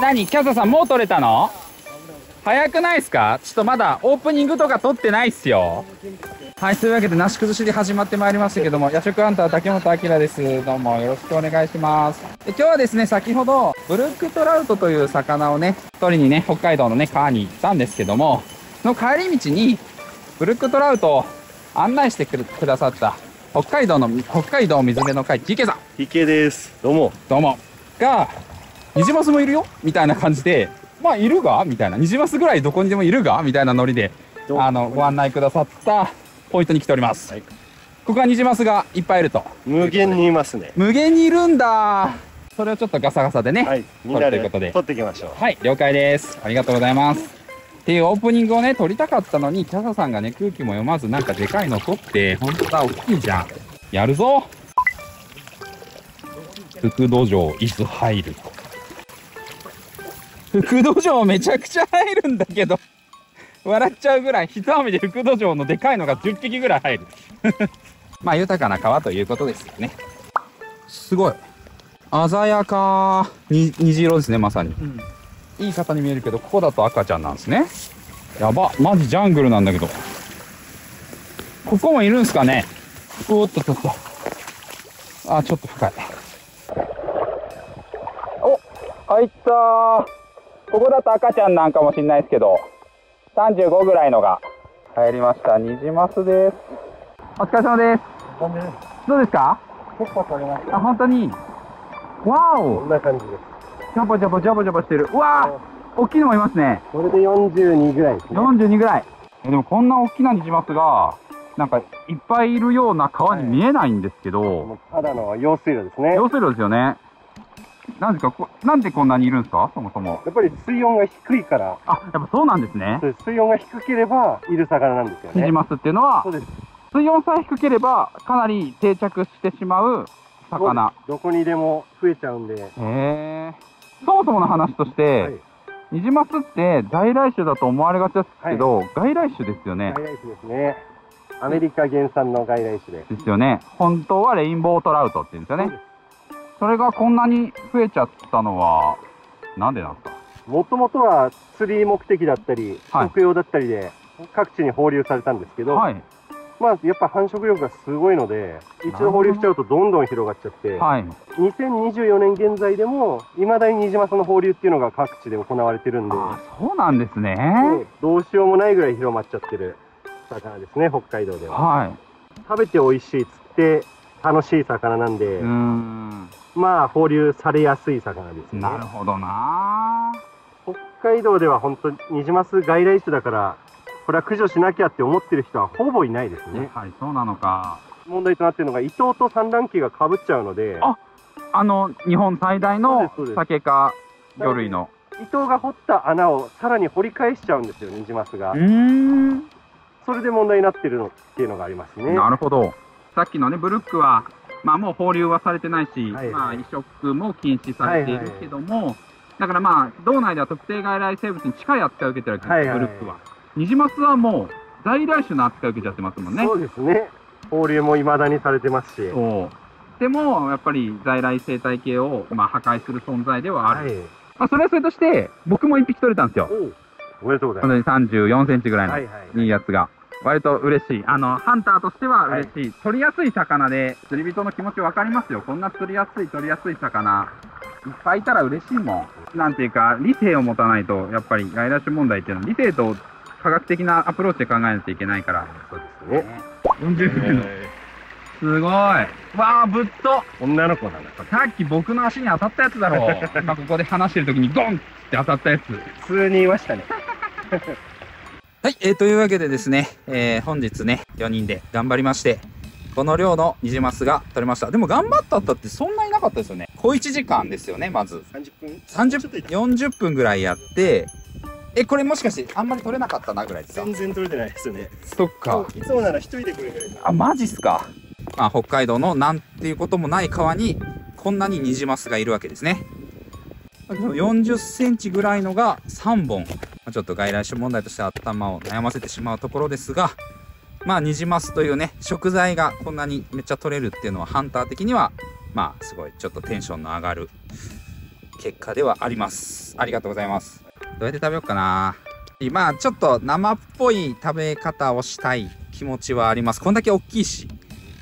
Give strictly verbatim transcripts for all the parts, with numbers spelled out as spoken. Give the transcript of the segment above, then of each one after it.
何キャザさんもう撮れたの？早くないっすか？ちょっとまだオープニングとか撮ってないっすよ。はい、というわけでなし崩しで始まってまいりましたけども、夜食ハンター竹本明です。どうもよろしくお願いします。で今日はですね、先ほどブルックトラウトという魚をね取りにね北海道のね川に行ったんですけども、その帰り道にブルックトラウトを案内してくださった北海道の北海道水辺の会池さん、池です。どうもどうもがニジマスもいるよみたいな感じで、まあいるがみたいな、ニジマスぐらいどこにでもいるがみたいなノリであのご案内くださったポイントに来ております、はい、ここはニジマスがいっぱいいると。無限にいますね。無限にいるんだ。それをちょっとガサガサでね、はい、みんなで取っていきましょう。はい、了解です。ありがとうございますっていうオープニングをね撮りたかったのに、キャサさんがね空気も読まずなんかでかいの撮って、本当だ大きいじゃん。やるぞ。福土壌いつ入ると。福土壌めちゃくちゃ入るんだけど笑っちゃうぐらい、一雨で福土壌のでかいのがじゅっぴきぐらい入るまあ豊かな川ということですよね。すごい鮮やかに虹色ですね、まさに、うん、いい方に見えるけど、ここだと赤ちゃんなんですね。やば、マジジャングルなんだけど。ここもいるんすかね。おっとっとっと、あーちょっと深い。お、入った。ここだと赤ちゃんなんかもしれないですけど、さんじゅうごぐらいのが入りました。ニジマスです。お疲れ様です。どうですか？結構取れました。あ、本当に。わお。こんな感じです。ジャボジャボジャボジャボしてる。うわー、大きいのもいますね。これでよんじゅうにぐらいですね。よんじゅうにぐらい。え、でもこんな大きなニジマスがなんかいっぱいいるような川に見えないんですけど、ただの用水路ですね。用水路ですよね。なんですか、こ、なんでこんなにいるんですか、そもそも。やっぱり水温が低いから。あ、やっぱそうなんですね。そうです。水温が低ければ、いる魚なんですよね。ニジマスっていうのは。そうです。水温さえ低ければ、かなり定着してしまう魚。どこにでも増えちゃうんで。へえ。そもそもの話として、はい、ニジマスって在来種だと思われがちですけど、はい、外来種ですよね。外来種ですね。アメリカ原産の外来種です。ですよね。本当はレインボートラウトって言うんですよね。それがこんなに増えちゃったのはなんでなんですか？もともとは釣り目的だったり、はい、食用だったりで各地に放流されたんですけど、はい、まあやっぱ繁殖力がすごいので、一度放流しちゃうとどんどん広がっちゃって、はい、にせんにじゅうよねん現在でもいまだにニジマスの放流っていうのが各地で行われてるんで。あ、そうなんですね。どうしようもないぐらい広まっちゃってる魚ですね、北海道では。はい、食べて美味しい、釣って楽しい魚なんで、うーん、まあ放流されやすい魚ですね。なるほどな。北海道では本当にニジマス外来種だから、これは駆除しなきゃって思ってる人はほぼいないですね。はい、そうなのか。問題となっているのが、イトウと産卵期がかぶっちゃうので、あ、あの日本最大のサケ科魚類のイトウが掘った穴をさらに掘り返しちゃうんですよ、ニジマスが。うーん、それで問題になってるのっていうのがありますね。なるほど。さっきのねブルックはまあもう放流はされてないし、はい、まあ移植も禁止されているけども、だからまあ道内では特定外来生物に近い扱いを受けてるわけです、はい、ブルックは。ニジマスはもう在来種の扱いを受けちゃってますもんね。そうですね。放流もいまだにされてますし、そうでもやっぱり在来生態系をまあ破壊する存在ではある、はい、まあそれはそれとして、僕もいっぴき取れたんですよ。おめでとうございます。さんじゅうよんセンチぐらいのいいやつが。割と嬉しい。あの、ハンターとしては嬉しい。はい、取りやすい魚で、釣り人の気持ちわかりますよ。こんな釣りやすい、取りやすい魚、いっぱいいたら嬉しいもん。なんていうか、理性を持たないと、やっぱり外来種問題っていうのは、理性と科学的なアプローチで考えないといけないから。そうですね。よんじゅうセンチ。すごい。わあ、ぶっと。女の子なんだ。さっき僕の足に当たったやつだろう。今ここで話してる時にゴンって当たったやつ。普通にいましたね。はい、えー、というわけでですね、えー、本日ね、よにんで頑張りまして、この量のニジマスが取れました。でも頑張ったったってそんなになかったですよね。小いちじかんですよね、まず。さんじゅっぷん ?さんじゅっぷん、よんじゅっぷんぐらいやって、え、これもしかしてあんまり取れなかったなぐらいですか？全然取れてないですよね。そっか。いつもならひとりでこれぐらい。あ、マジっすか。まあ、北海道のなんていうこともない川に、こんなにニジマスがいるわけですね。よんじゅっセンチぐらいのがさんぼん。ちょっと外来種問題として頭を悩ませてしまうところですが、まあニジマスというね食材がこんなにめっちゃ取れるっていうのは、ハンター的にはまあすごいちょっとテンションの上がる結果ではあります。ありがとうございます。どうやって食べようかな。まあちょっと生っぽい食べ方をしたい気持ちはあります。こんだけ大きいし。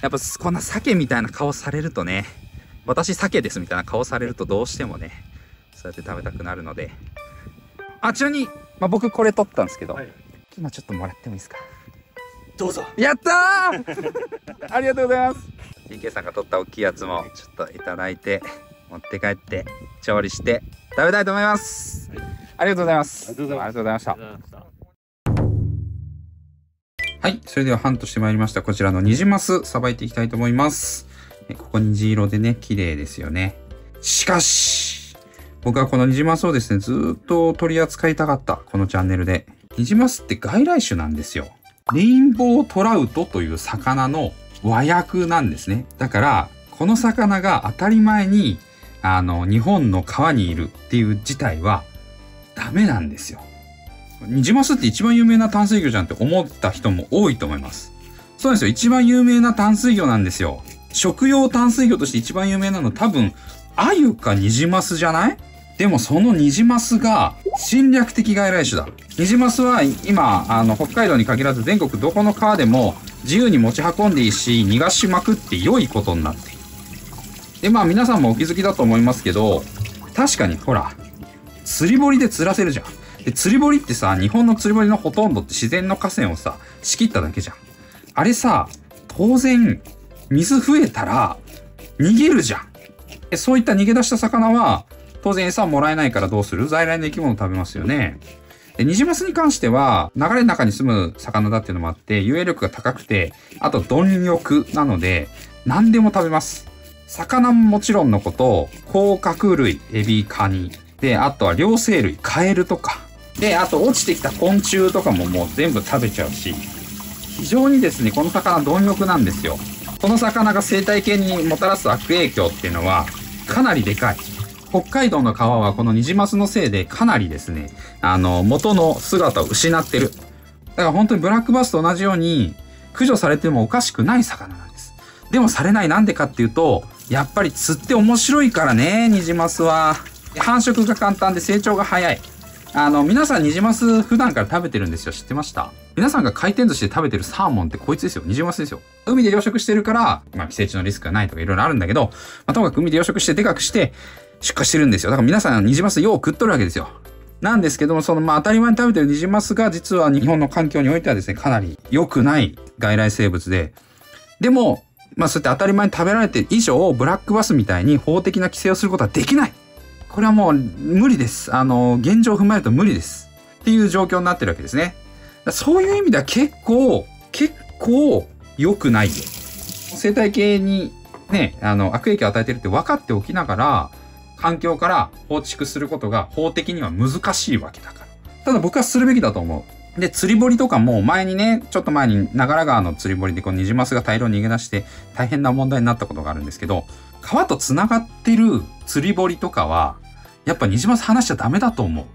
やっぱこんな鮭みたいな顔されるとね、私鮭ですみたいな顔されるとどうしてもね、そうやって食べたくなるので。あ、ちなみに、まあ、僕これ取ったんですけど、はい、今ちょっともらってもいいですか。どうぞ。やったーありがとうございます。 ディーケー さんが取った大きいやつもちょっといただいて、持って帰って調理して食べたいと思います、はい、ありがとうございます。ありがとうございました。はい、それではハントしてまいりました。こちらのニジマスさばいていきたいと思います。ここ虹色でね、綺麗ですよね。しかし僕はこのニジマスをですね、ずっと取り扱いたかった。このチャンネルでニジマスって外来種なんですよ。レインボートラウトという魚の和訳なんですね。だから、この魚が当たり前に、あの、日本の川にいるっていう事態はダメなんですよ。ニジマスって一番有名な淡水魚じゃんって思った人も多いと思います。そうなんですよ。一番有名な淡水魚なんですよ。食用淡水魚として一番有名なの多分、アユかニジマスじゃない？でもそのニジマスが侵略的外来種だ。ニジマスは今、あの、北海道に限らず全国どこの川でも自由に持ち運んでいいし、逃がしまくって良いことになっている。で、まあ皆さんもお気づきだと思いますけど、確かにほら、釣り堀で釣らせるじゃん。で、釣り堀ってさ、日本の釣り堀のほとんどって自然の河川をさ、仕切っただけじゃん。あれさ、当然、水増えたら逃げるじゃん。で、そういった逃げ出した魚は、当然餌もらえないからどうする？在来の生き物を食べますよね。で、ニジマスに関しては、流れの中に住む魚だっていうのもあって、遊泳力が高くて、あと貪欲なので、何でも食べます。魚ももちろんのこと、甲殻類、エビ、カニ。で、あとは両生類、カエルとか。で、あと落ちてきた昆虫とかももう全部食べちゃうし、非常にですね、この魚貪欲なんですよ。この魚が生態系にもたらす悪影響っていうのは、かなりでかい。北海道の川はこのニジマスのせいでかなりですね、あの、元の姿を失ってる。だから本当にブラックバスと同じように駆除されてもおかしくない魚なんです。でもされない、なんでかっていうと、やっぱり釣って面白いからね、ニジマスは。繁殖が簡単で成長が早い。あの、皆さんニジマス普段から食べてるんですよ。知ってました？皆さんが回転寿司で食べてるサーモンってこいつですよ。ニジマスですよ。海で養殖してるから、まあ寄生虫のリスクがないとかいろいろあるんだけど、まあ、ともかく海で養殖してでかくして、出荷してるんですよ。だから皆さんニジマスよう食っとるわけですよ。なんですけども、そのまあ当たり前に食べてるニジマスが実は日本の環境においてはですね、かなり良くない外来生物で。でも、まあそうやって当たり前に食べられて以上、ブラックバスみたいに法的な規制をすることはできない。これはもう無理です。あの、現状を踏まえると無理です。っていう状況になってるわけですね。そういう意味では結構、結構良くないよ。生態系にね、あの、悪影響を与えてるって分かっておきながら、環境から放逐することが法的には難しいわけだから。ただ僕はするべきだと思う。で、釣り堀とかも前にね、ちょっと前に長良川の釣り堀でこのニジマスが大量に逃げ出して大変な問題になったことがあるんですけど、川と繋がってる釣り堀とかは、やっぱニジマス離しちゃダメだと思う。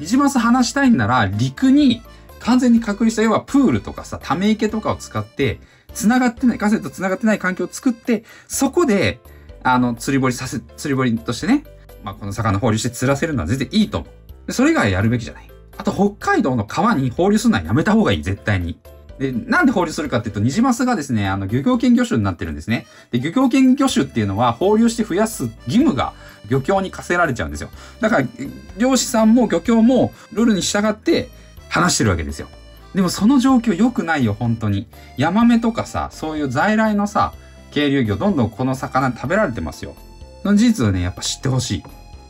ニジマス離したいんなら陸に完全に隔離した、要はプールとかさ、ため池とかを使って、繋がってない、河川と繋がってない環境を作って、そこで、あの、釣り堀させ、釣り堀としてね、まあ、この魚放流して釣らせるのは全然いいと思う。で、それ以外やるべきじゃない。あと、北海道の川に放流するのはやめた方がいい、絶対に。で、なんで放流するかっていうと、ニジマスがですね、あの、漁業権魚種になってるんですね。で、漁業権魚種っていうのは、放流して増やす義務が漁協に課せられちゃうんですよ。だから、漁師さんも漁協もルールに従って話してるわけですよ。でも、その状況良くないよ、本当に。ヤマメとかさ、そういう在来のさ、渓流魚、どんどんこの魚食べられてますよ。その事実をね、やっぱ知ってほしい。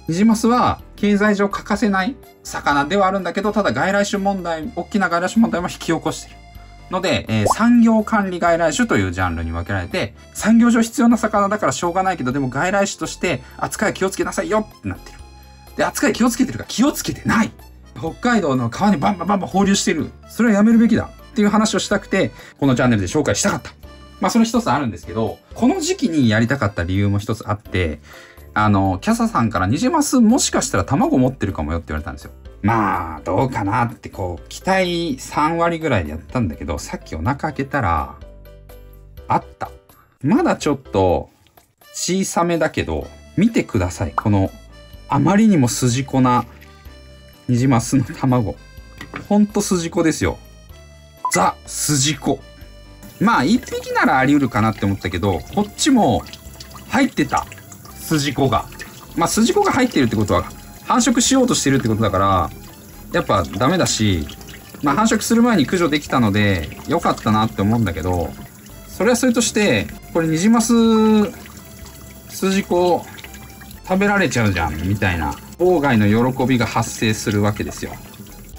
ニジマスは経済上欠かせない魚ではあるんだけど、ただ外来種問題、大きな外来種問題も引き起こしている。ので、えー、産業管理外来種というジャンルに分けられて、産業上必要な魚だからしょうがないけど、でも外来種として扱い気をつけなさいよってなってる。で、扱い気をつけてるか、気をつけてない。北海道の川にバンバンバンバン放流してる。それはやめるべきだ。っていう話をしたくて、このチャンネルで紹介したかった。まあそれ一つあるんですけど、この時期にやりたかった理由も一つあって、あの、キャサさんからニジマスもしかしたら卵持ってるかもよって言われたんですよ。まあ、どうかなってこう、期待さんわりぐらいでやったんだけど、さっきお腹開けたら、あった。まだちょっと小さめだけど、見てください。このあまりにも筋子なニジマスの卵。ほんと筋子ですよ。ザ・筋子。まあ一匹ならあり得るかなって思ったけど、こっちも入ってた。筋子が。まあ筋子が入ってるってことは繁殖しようとしてるってことだから、やっぱダメだし、まあ繁殖する前に駆除できたので良かったなって思うんだけど、それはそれとして、これニジマス、筋子食べられちゃうじゃんみたいな妨害の喜びが発生するわけですよ。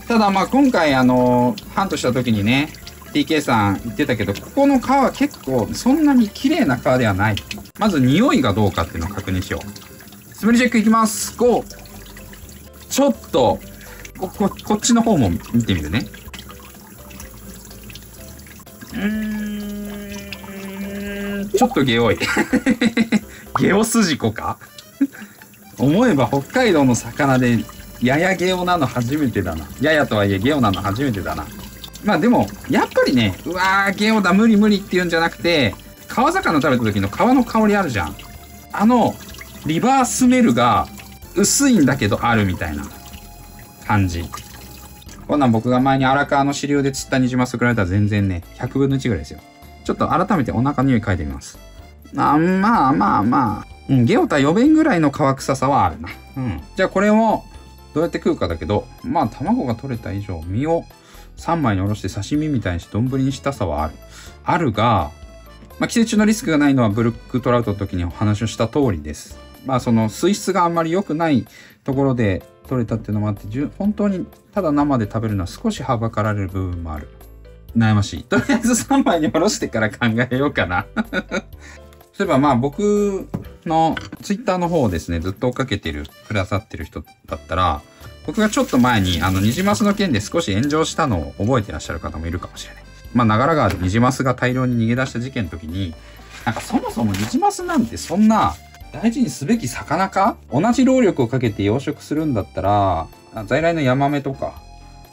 ただまあ今回あのハントした時にね ティーケー さん言ってたけど、ここの皮は結構そんなに綺麗な皮ではない。まず匂いがどうかっていうのを確認しよう。スメルチェックいきます。ごちょっと こ, こ, こっちの方も見てみるね。うーん、ちょっとゲオいゲオスジコか思えば北海道の魚でややゲオなの初めてだな。ややとはいえゲオなの初めてだな。まあでもやっぱりね、うわーゲオだ無理無理っていうんじゃなくて、川魚食べた時の皮の香りあるじゃん。あのリバースメルが薄いんだけどあるみたいな感じ。こんなん僕が前に荒川の支流で釣ったニジマスと比べたら全然ね、ひゃくぶんのいちぐらいですよ。ちょっと改めてお腹の匂い嗅いでみます。あまあまあまあ、うん、ゲオタよべんぐらいの皮臭さはあるな。うん。じゃあこれもどうやって食うかだけど、まあ卵が取れた以上、身をさんまいにおろして刺身みたいにして丼にしたさはある。あるが、まあ寄生虫のリスクがないのはブルックトラウトの時にお話をした通りです。まあその水質があんまり良くないところで取れたっていうのもあって、本当にただ生で食べるのは少しはばかられる部分もある。悩ましい。とりあえずさんまいにおろしてから考えようかな。そういえばまあ僕のツイッターの方をですね、ずっと追っかけてる、くださってる人だったら、僕がちょっと前にあのニジマスの件で少し炎上したのを覚えてらっしゃる方もいるかもしれない。まあ長良川でニジマスが大量に逃げ出した事件の時に、なんかそもそもニジマスなんてそんな大事にすべき魚か？同じ労力をかけて養殖するんだったら、在来のヤマメとか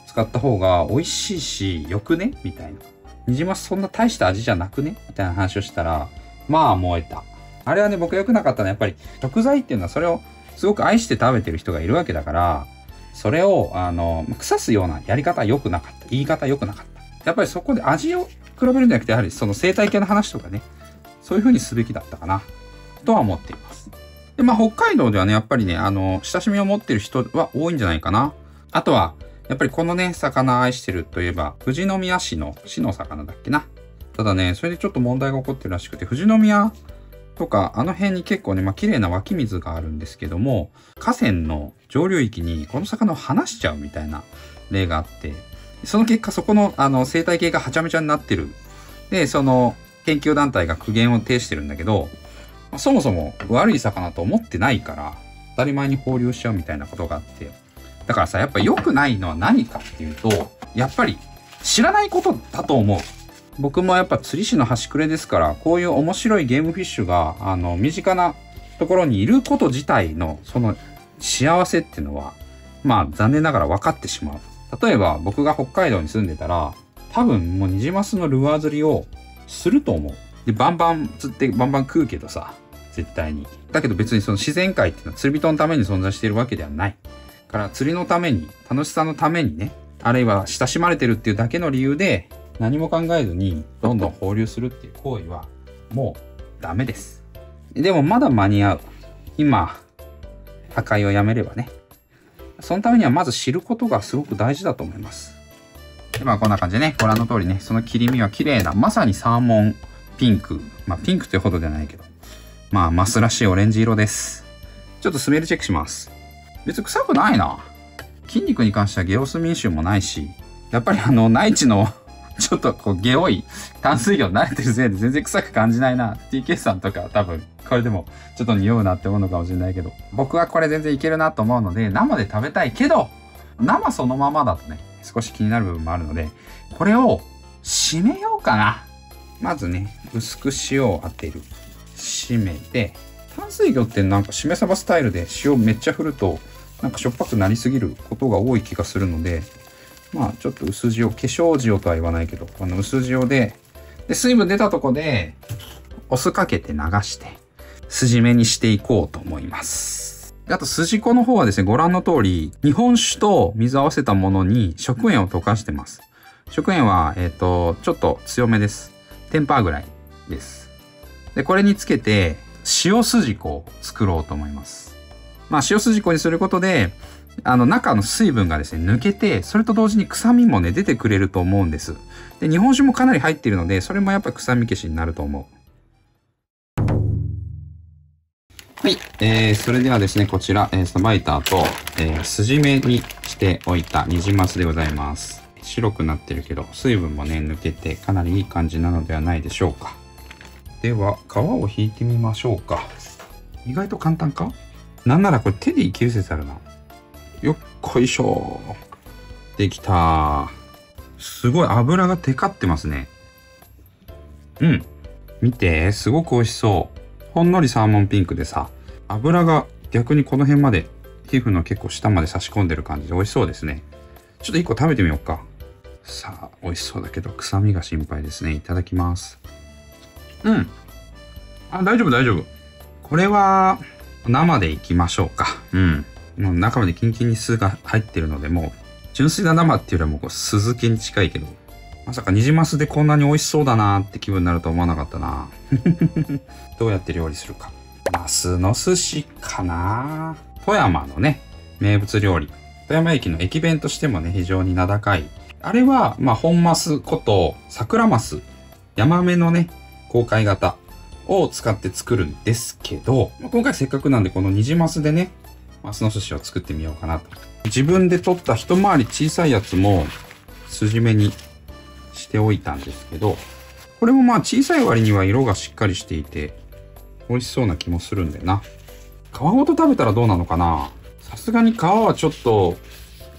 使った方が美味しいし、よくね？みたいな。ニジマスそんな大した味じゃなくね？みたいな話をしたら、まあ燃えた。あれはね、僕良くなかったのはやっぱり食材っていうのはそれをすごく愛して食べてる人がいるわけだから、それを、あの、腐すようなやり方は良くなかった。言い方良くなかった。やっぱりそこで味を比べるんじゃなくて、やはりその生態系の話とかね、そういう風にすべきだったかな、とは思っています。で、まあ北海道ではね、やっぱりね、あの、親しみを持ってる人は多いんじゃないかな。あとは、やっぱりこのね、魚愛してるといえば、富士宮市の、市の魚だっけな。ただね、それでちょっと問題が起こってるらしくて、富士宮とかあの辺に結構ね、まあ綺麗な湧き水があるんですけども、河川の上流域にこの魚を放しちゃうみたいな例があって、その結果そこのあの生態系がはちゃめちゃになってる。で、その研究団体が苦言を呈してるんだけど、そもそも悪い魚と思ってないから、当たり前に放流しちゃうみたいなことがあって、だからさ、やっぱ良くないのは何かっていうと、やっぱり知らないことだと思う。僕もやっぱ釣り師の端くれですから、こういう面白いゲームフィッシュがあの身近なところにいること自体のその幸せっていうのはまあ残念ながら分かってしまう。例えば僕が北海道に住んでたら多分もうニジマスのルアー釣りをすると思う。でバンバン釣ってバンバン食うけどさ、絶対に。だけど別にその自然界っていうのは釣り人のために存在しているわけではない。だから釣りのために、楽しさのためにね、あるいは親しまれてるっていうだけの理由で何も考えずにどんどん放流するっていう行為はもうダメです。でもまだ間に合う。今、破壊をやめればね。そのためにはまず知ることがすごく大事だと思います。で、まあこんな感じでね、ご覧の通りね、その切り身は綺麗な、まさにサーモンピンク。まあピンクというほどじゃないけど、まあマスらしいオレンジ色です。ちょっとスメルチェックします。別に臭くないな。筋肉に関してはゲオスミン臭もないし、やっぱりあの、内地のちょっとこう、ゲオい淡水魚慣れてるせいで全然臭く感じないな。ティーケー さんとか多分、これでもちょっと匂うなって思うのかもしれないけど、僕はこれ全然いけるなと思うので、生で食べたいけど、生そのままだとね、少し気になる部分もあるので、これを締めようかな。まずね、薄く塩を当てる。締めて、淡水魚ってなんかしめ鯖スタイルで塩めっちゃ振ると、なんかしょっぱくなりすぎることが多い気がするので、まあちょっと薄塩、化粧塩とは言わないけど、この薄塩で、で、水分出たとこで、お酢かけて流して、筋目にしていこうと思います。あと、筋子の方はですね、ご覧の通り、日本酒と水を合わせたものに食塩を溶かしてます。食塩は、えっと、ちょっと強めです。じゅっパーセントぐらいです。で、これにつけて、塩筋子を作ろうと思います。まあ、塩筋子にすることで、あの、中の水分がですね、抜けて、それと同時に臭みもね、出てくれると思うんです。で、日本酒もかなり入っているので、それもやっぱり臭み消しになると思う。はい、えー、それではですね、こちら、えー、さばいた後、えー、筋目にしておいたニジマスでございます。白くなってるけど、水分もね、抜けて、かなりいい感じなのではないでしょうか。では、皮を引いてみましょうか。意外と簡単か？なんならこれ手でいける説あるな。よっこいしょー。できたー。すごい油がテカってますね。うん。見て、すごく美味しそう。ほんのりサーモンピンクでさ、油が逆にこの辺まで、皮膚の結構下まで差し込んでる感じで美味しそうですね。ちょっと一個食べてみようか。さあ、美味しそうだけど、臭みが心配ですね。いただきます。うん。あ、大丈夫大丈夫。これは、生でいきましょうか。うん。もう中までキンキンに酢が入ってるので、もう、純粋な生っていうよりはもうこう酢漬けに近いけど、まさかニジマスでこんなに美味しそうだなーって気分になると思わなかったな。どうやって料理するか。マスの寿司かな。富山のね、名物料理。富山駅の駅弁としてもね、非常に名高い。あれは、まあ、本マスこと、桜マス、ヤマメのね、公開型を使って作るんですけど、まあ、今回せっかくなんでこのニジマスでね、マスの寿司を作ってみようかなと。自分で取った一回り小さいやつも、筋目にしておいたんですけど、これもまあ小さい割には色がしっかりしていて美味しそうな気もするんだよな。皮ごと食べたらどうなのかな。さすがに皮はちょっと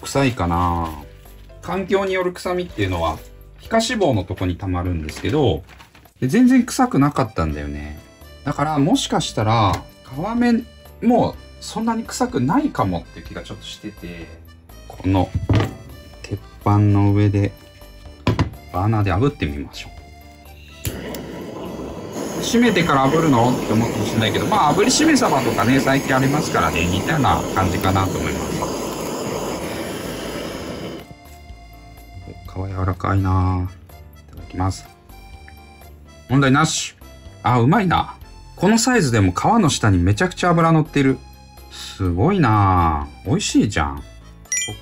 臭いかな。環境による臭みっていうのは皮下脂肪のとこにたまるんですけど、で全然臭くなかったんだよね。だからもしかしたら皮面もそんなに臭くないかもっていう気がちょっとしてて、この鉄板の上でバーナーで炙ってみましょう。締めてから炙るのって思うかもしれないけど、まあ炙りしめ鯖とかね、最近ありますからね、似たような感じかなと思います。皮柔らかいな。いただきます。問題なし。あ、うまいな。このサイズでも皮の下にめちゃくちゃ脂乗ってる。すごいな。美味しいじゃん。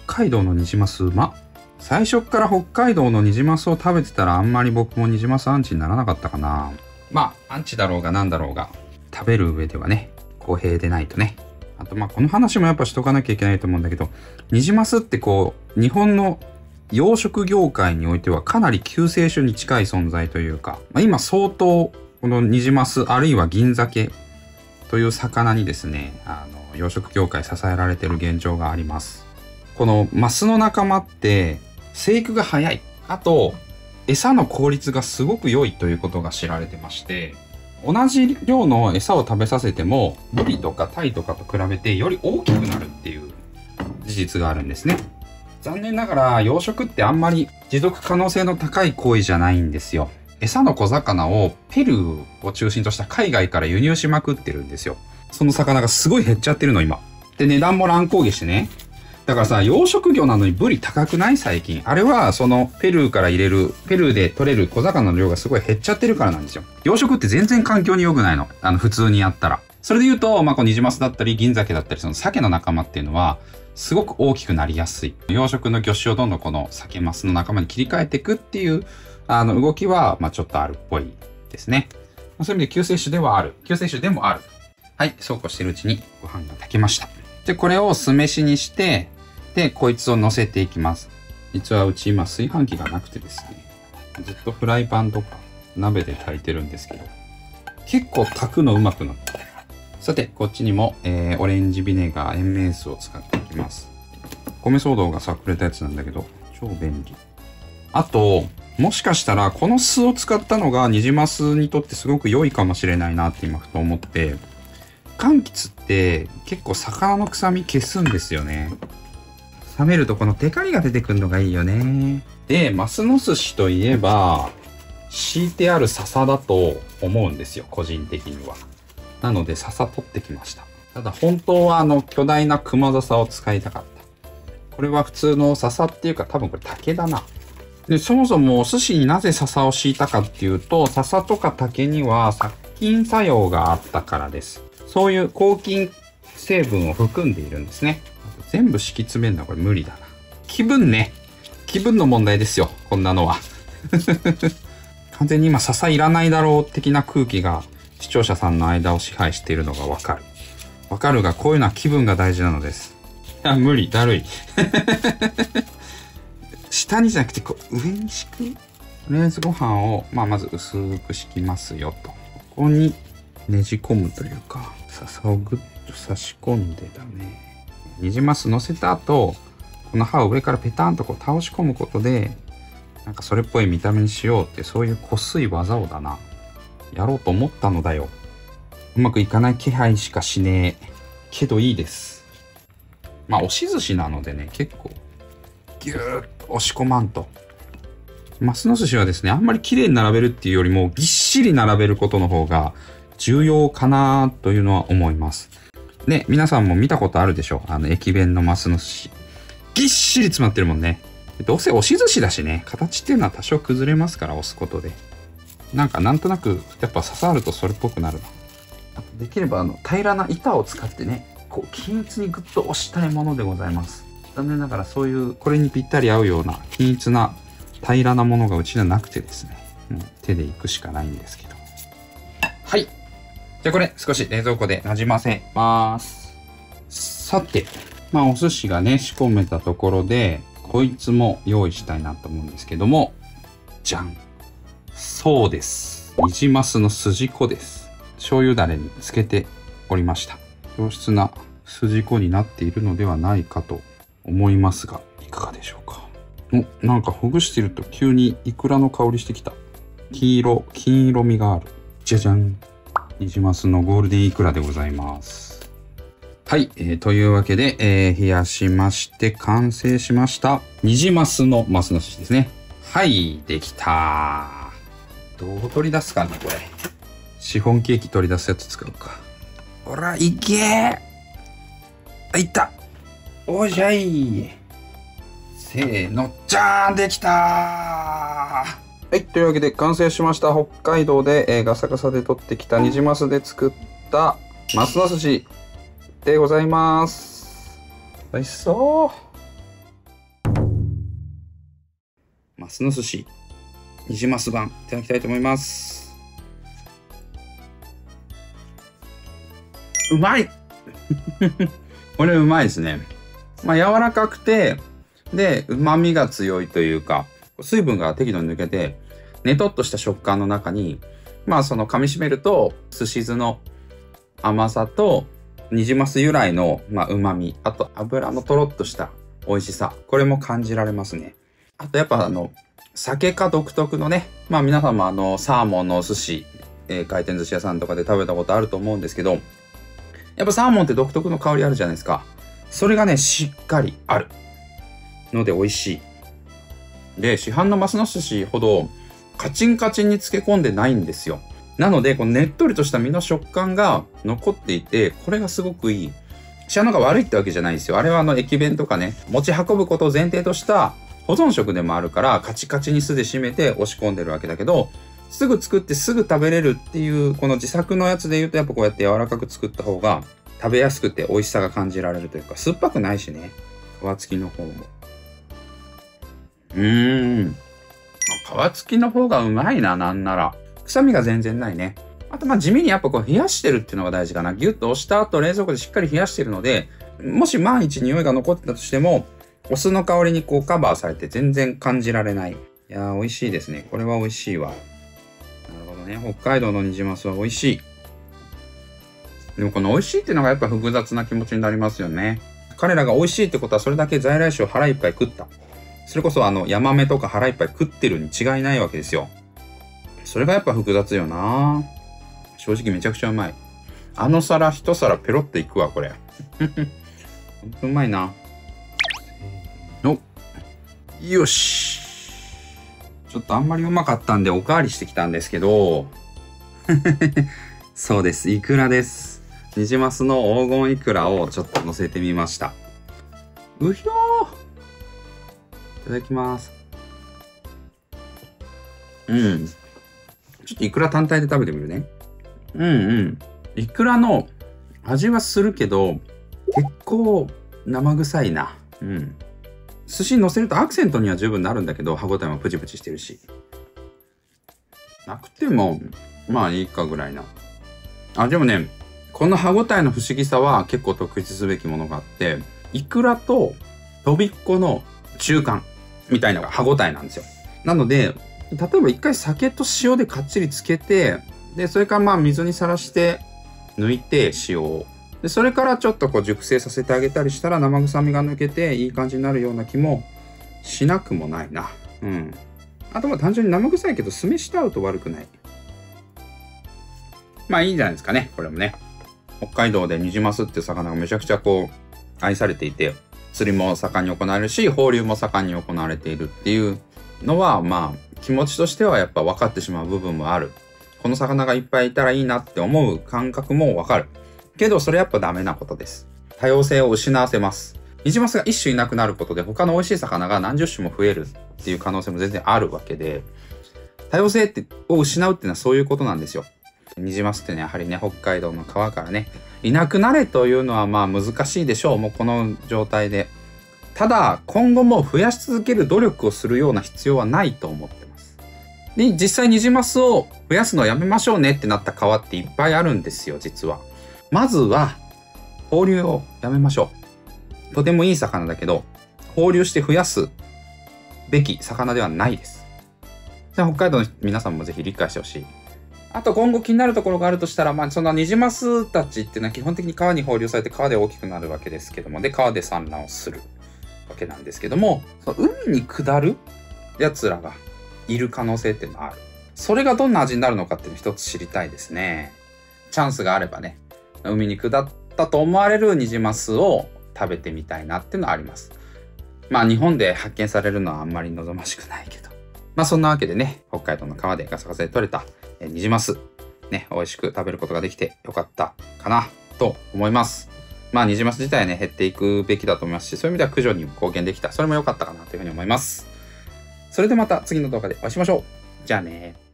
北海道のニジマスうまっ。最初から北海道のニジマスを食べてたらあんまり僕もニジマスアンチにならなかったかな。まあ、アンチだろうがなんだろうが、食べる上ではね、公平でないとね。あとまあ、この話もやっぱしとかなきゃいけないと思うんだけど、ニジマスってこう、日本の養殖業界においてはかなり救世主に近い存在というか、まあ、今相当、このニジマスあるいは銀鮭という魚にですね、あの、養殖業界支えられてる現状があります。このマスの仲間って、生育が早い。あと、餌の効率がすごく良いということが知られてまして、同じ量の餌を食べさせても、ブリとかタイとかと比べてより大きくなるっていう事実があるんですね。残念ながら養殖ってあんまり持続可能性の高い行為じゃないんですよ。餌の小魚をペルーを中心とした海外から輸入しまくってるんですよ。その魚がすごい減っちゃってるの今。で、値段も乱高下してね。だからさ、養殖魚なのにブリ高くない最近。あれは、その、ペルーから入れる、ペルーで取れる小魚の量がすごい減っちゃってるからなんですよ。養殖って全然環境に良くないの。あの、普通にやったら。それで言うと、まあ、こう、ニジマスだったり、銀鮭だったり、その、鮭の仲間っていうのは、すごく大きくなりやすい。養殖の魚種をどんどんこの、鮭マスの仲間に切り替えていくっていう、あの、動きは、まあ、ちょっとあるっぽいですね。まあ、そういう意味で、救世主ではある。救世主でもある。はい、そうこうしてるうちに、ご飯が炊けました。で、これを酢飯にして、で、こいつを乗せていきます。実はうち今炊飯器がなくてですね、ずっとフライパンとか鍋で炊いてるんですけど、結構炊くのうまくなった。さて、こっちにも、えー、オレンジビネガー、塩酢を使っていきます。米騒動がさ、くれたやつなんだけど、超便利。あと、もしかしたらこの酢を使ったのがニジマスにとってすごく良いかもしれないなって今ふと思って、柑橘って結構魚の臭み消すんですよね。冷めるとこのテカリが出てくるのがいいよね。で、マスの寿司といえば、敷いてある笹だと思うんですよ、個人的には。なので笹取ってきました。ただ本当はあの巨大な熊笹を使いたかった。これは普通の笹っていうか多分これ竹だな。で、そもそもお寿司になぜ笹を敷いたかっていうと、笹とか竹には殺菌作用があったからです。そういう抗菌成分を含んでいるんですね。全部敷き詰めるのはこれ無理だな。気分ね。気分の問題ですよ。こんなのは。完全に今笹いらないだろう的な空気が視聴者さんの間を支配しているのがわかる。わかるが、こういうのは気分が大事なのです。いや、無理、だるい。下にじゃなくて、こう、上に敷く。とりあえずご飯を、まあ、まず薄く敷きますよと。ここにねじ込むというか、笹をぐっと差し込んでだね。ニジマス乗せた後、この刃を上からペタンとこう倒し込むことで、なんかそれっぽい見た目にしようって、そういうこすい技をだな。やろうと思ったのだよ。うまくいかない気配しかしねえ。けどいいです。まあ、押し寿司なのでね、結構、ぎゅーっと押し込まんと。ますの寿司はですね、あんまり綺麗に並べるっていうよりも、ぎっしり並べることの方が重要かなというのは思います。ね、皆さんも見たことあるでしょう。あの、駅弁のますの寿司。ぎっしり詰まってるもんね。どうせ押し寿司だしね、形っていうのは多少崩れますから、押すことで。なんかなんとなく、やっぱ刺さるとそれっぽくなるな。できればあの平らな板を使ってね、こう均一にグッと押したいものでございます。残念ながらそういう、これにぴったり合うような均一な平らなものがうちにはなくてですね、もう手でいくしかないんですけど。はい。じゃあこれ少し冷蔵庫でなじませます。さて、まあお寿司がね、仕込めたところで、こいつも用意したいなと思うんですけども、じゃん。そうです。ニジマスの筋子です。醤油だれにつけておりました。上質な筋子になっているのではないかと思いますが、いかがでしょうか。お、なんかほぐしてると急にイクラの香りしてきた。黄色、金色味がある。じゃじゃん。ニジマスのゴールデンイクラでございます。はい。えー、というわけで、えー、冷やしまして完成しました。ニジマスのマスの寿司ですね。はい、できたー。どう取り出すかね、これ。シフォンケーキ取り出すやつ使うか。ほら、いけー！あ、いった！おじゃい！せーの、じゃーん！できたー！はい、というわけで完成しました。北海道で、えー、ガサガサで取ってきたニジマスで作ったマスの寿司でございます。美味しそう！マスの寿司。ニジマス版いただきたいと思います。うまいこれうまいですね。まあ、柔らかくてで旨味が強いというか、水分が適度に抜けてねとっとした食感の中に、まあその噛みしめるとすし酢の甘さとニジマス由来のうまみ、あと脂のとろっとした美味しさ、これも感じられますね。あとやっぱあの酒か独特のね、まあ皆さんもあのサーモンのお寿司、えー、回転寿司屋さんとかで食べたことあると思うんですけど、やっぱサーモンって独特の香りあるじゃないですか。それがね、しっかりあるので美味しい。で、市販のマスの寿司ほどカチンカチンに漬け込んでないんですよ。なので、このねっとりとした身の食感が残っていて、これがすごくいい。市販のが悪いってわけじゃないんですよ。あれはあの駅弁とかね、持ち運ぶことを前提とした保存食でもあるから、カチカチに酢で締めて押し込んでるわけだけど、すぐ作ってすぐ食べれるっていう、この自作のやつで言うと、やっぱこうやって柔らかく作った方が、食べやすくて美味しさが感じられるというか、酸っぱくないしね。皮付きの方も。うーん。皮付きの方がうまいな、なんなら。臭みが全然ないね。あと、ま、地味にやっぱこう冷やしてるっていうのが大事かな。ギュッと押した後、冷蔵庫でしっかり冷やしてるので、もし万一匂いが残ってたとしても、お酢の香りにこうカバーされて全然感じられない。いやー、美味しいですね。これは美味しいわ。なるほどね。北海道のニジマスは美味しい。でもこの美味しいっていうのがやっぱ複雑な気持ちになりますよね。彼らが美味しいってことはそれだけ在来種を腹いっぱい食った。それこそあの、ヤマメとか腹いっぱい食ってるに違いないわけですよ。それがやっぱ複雑よな。正直めちゃくちゃうまい。あの皿一皿ペロッといくわ、これ。うまいな。よし。ちょっとあんまりうまかったんでおかわりしてきたんですけど。そうです。イクラです。ニジマスの黄金イクラをちょっと乗せてみました。うひょー、いただきます。うん。ちょっとイクラ単体で食べてみるね。うんうん。イクラの味はするけど、結構生臭いな。うん。寿司に乗せるとアクセントには十分なるんだけど、歯ごたえもプチプチしてるし。なくても、まあいいかぐらいな。あ、でもね、この歯ごたえの不思議さは結構特筆すべきものがあって、イクラととびっこの中間みたいなのが歯ごたえなんですよ。なので、例えば一回酒と塩でかっちりつけて、で、それからまあ水にさらして抜いて塩を。で、それからちょっとこう熟成させてあげたりしたら生臭みが抜けていい感じになるような気もしなくもないな。うん。あとは単純に生臭いけど酢飯と合うと悪くない。まあいいんじゃないですかね、これもね。北海道でニジマスっていう魚がめちゃくちゃこう愛されていて、釣りも盛んに行われるし、放流も盛んに行われているっていうのはまあ、気持ちとしてはやっぱ分かってしまう部分もある。この魚がいっぱいいたらいいなって思う感覚も分かる。けどそれやっぱダメなことです。多様性を失わせます。ニジマスが一種いなくなることで他の美味しい魚が何十種も増えるっていう可能性も全然あるわけで、多様性ってを失うっていうのはそういうことなんですよ。ニジマスってね、やはりね、北海道の川からね、いなくなれというのはまあ難しいでしょう。もうこの状態で。ただ、今後も増やし続ける努力をするような必要はないと思ってます。で、実際ニジマスを増やすのをやめましょうねってなった川っていっぱいあるんですよ、実は。まずは、放流をやめましょう。とてもいい魚だけど、放流して増やすべき魚ではないです。北海道の皆さんもぜひ理解してほしい。あと今後気になるところがあるとしたら、まあ、そのニジマスたちっていうのは基本的に川に放流されて川で大きくなるわけですけども、で、川で産卵をする。わけなんですけども、その海に下る奴らがいる可能性っていうのはある。それがどんな味になるのかっていうのを一つ知りたいですね。チャンスがあればね、海に下ったと思われるニジマスを食べてみたいなっていうのはあります。まあ日本で発見されるのはあんまり望ましくないけど。まあそんなわけでね、北海道の川でガサガサで取れたニジマス、ね、美味しく食べることができてよかったかなと思います。まあ、ニジマス自体ね、減っていくべきだと思いますし、そういう意味では駆除にも貢献できた。それも良かったかなというふうに思います。それでまた次の動画でお会いしましょう。じゃあねー。